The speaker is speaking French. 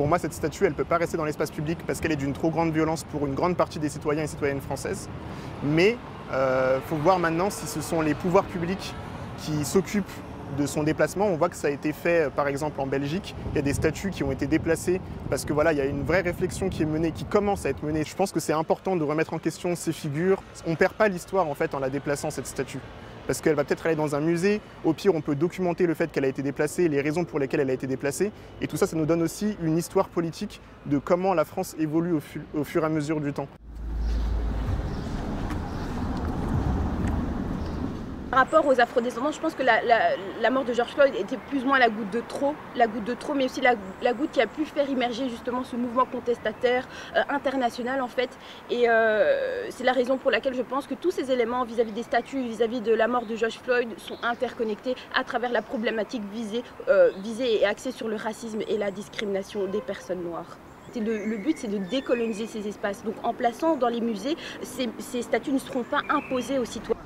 Pour moi, cette statue, elle ne peut pas rester dans l'espace public parce qu'elle est d'une trop grande violence pour une grande partie des citoyens et citoyennes françaises. Mais faut voir maintenant si ce sont les pouvoirs publics qui s'occupent de son déplacement. On voit que ça a été fait, par exemple, en Belgique. Il y a des statues qui ont été déplacées parce que voilà, il y a une vraie réflexion qui est menée, qui commence à être menée. Je pense que c'est important de remettre en question ces figures. On ne perd pas l'histoire en fait en la déplaçant, cette statue. Parce qu'elle va peut-être aller dans un musée, au pire on peut documenter le fait qu'elle a été déplacée, les raisons pour lesquelles elle a été déplacée, et tout ça, ça nous donne aussi une histoire politique de comment la France évolue au fur et à mesure du temps. Par rapport aux afrodescendants, je pense que la mort de George Floyd était plus ou moins la goutte de trop, mais aussi la goutte qui a pu faire émerger justement ce mouvement contestataire international en fait. Et c'est la raison pour laquelle je pense que tous ces éléments vis-à-vis des statues, vis-à-vis de la mort de George Floyd sont interconnectés à travers la problématique visée et axée sur le racisme et la discrimination des personnes noires. Le but, c'est de décoloniser ces espaces. Donc en plaçant dans les musées, ces statues ne seront pas imposées aux citoyens.